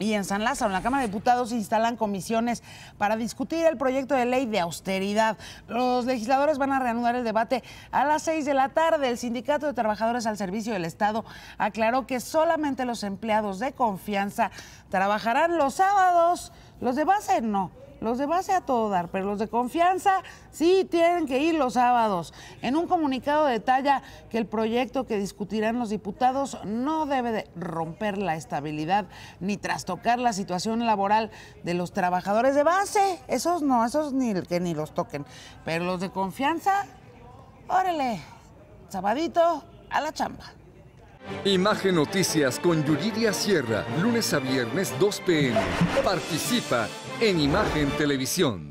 Y en San Lázaro, en la Cámara de Diputados, se instalan comisiones para discutir el proyecto de ley de austeridad. Los legisladores van a reanudar el debate a las 6 de la tarde. El Sindicato de Trabajadores al Servicio del Estado aclaró que solamente los empleados de confianza trabajarán los sábados. Los de base no, los de base a todo dar, pero los de confianza sí tienen que ir los sábados. En un comunicado detalla que el proyecto que discutirán los diputados no debe de romper la estabilidad ni trastocar la situación laboral de los trabajadores de base. Esos no, esos ni los toquen. Pero los de confianza, órale, sabadito a la chamba. Imagen Noticias con Yuridia Sierra, lunes a viernes 2 p.m. Participa en Imagen Televisión.